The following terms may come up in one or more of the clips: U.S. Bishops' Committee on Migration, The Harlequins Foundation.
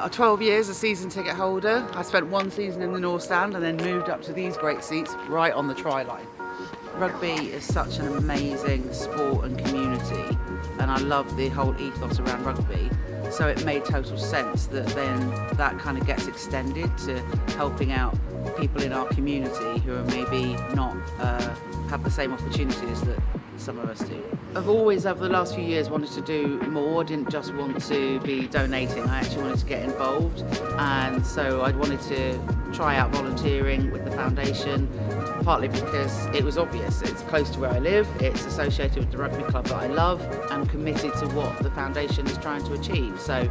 I'm 12 years a season ticket holder. I spent one season in the North Stand and then moved up to these great seats right on the try line. Rugby is such an amazing sport and community, and I love the whole ethos around rugby, so it made total sense that then that kind of gets extended to helping out people in our community who are maybe not have the same opportunities that some of us do. I've always, over the last few years, wanted to do more. I didn't just want to be donating, I actually wanted to get involved, and so I wanted to try out volunteering with the foundation, partly because it was obvious. It's close to where I live, it's associated with the rugby club that I love, and committed to what the foundation is trying to achieve, so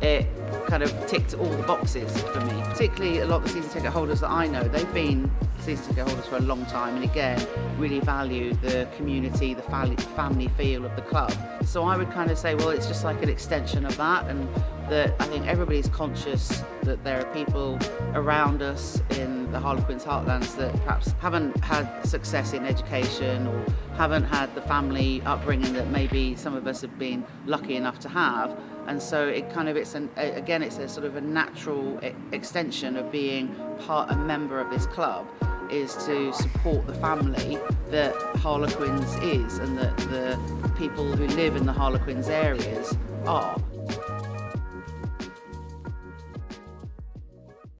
it kind of ticked all the boxes for me. Particularly a lot of the season ticket holders that I know, they've been season ticket holders for a long time, and again really value the community, the family feel of the club. So I would kind of say, well, it's just like an extension of that, and that I think everybody's conscious that there are people around us in the Harlequins heartlands that perhaps haven't had success in education or haven't had the family upbringing that maybe some of us have been lucky enough to have. And so it kind of, it's a sort of a natural extension of being a member of this club, is to support the family that Harlequins is and that the people who live in the Harlequins areas are.